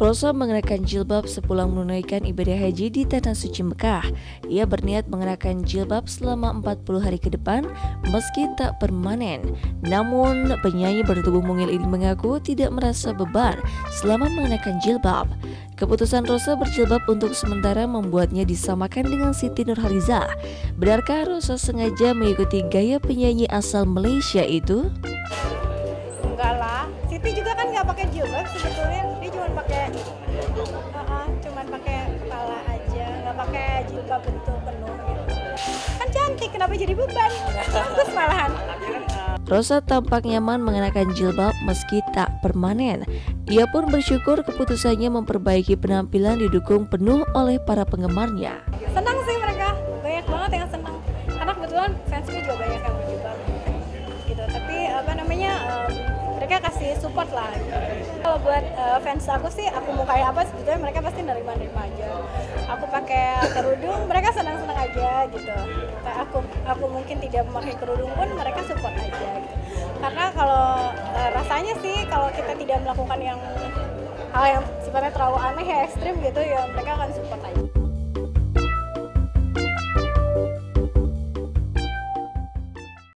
Rossa mengenakan jilbab sepulang menunaikan ibadah haji di Tanah Suci Mekah. Ia berniat mengenakan jilbab selama 40 hari ke depan meski tak permanen. Namun, penyanyi bertubuh mungil ini mengaku tidak merasa beban selama mengenakan jilbab. Keputusan Rossa berjilbab untuk sementara membuatnya disamakan dengan Siti Nurhaliza. Benarkah Rossa sengaja mengikuti gaya penyanyi asal Malaysia itu? Enggak lah, Siti juga kan nggak pakai jilbab sebetulnya, dia cuma pakai kepala aja, nggak pakai jilbab bentuk penuh gitu. Kan cantik, kenapa jadi beban? Bagus malahan. Rossa tampak nyaman mengenakan jilbab meski tak permanen. Ia pun bersyukur keputusannya memperbaiki penampilan didukung penuh oleh para penggemarnya. Senang sih mereka, banyak banget yang senang. Karena kebetulan fansku juga banyak yang berjilbab gitu. Tapi apa namanya? Mereka kasih support lah. Kalau buat fans aku sih, aku mau kayak apa sebetulnya mereka pasti nerima-nerima aja. Aku pakai kerudung, mereka senang-senang aja gitu. Aku mungkin tidak memakai kerudung pun mereka support aja gitu. Karena kalau rasanya sih kalau kita tidak melakukan hal yang sifatnya terlalu aneh ya ekstrim gitu ya mereka akan support aja.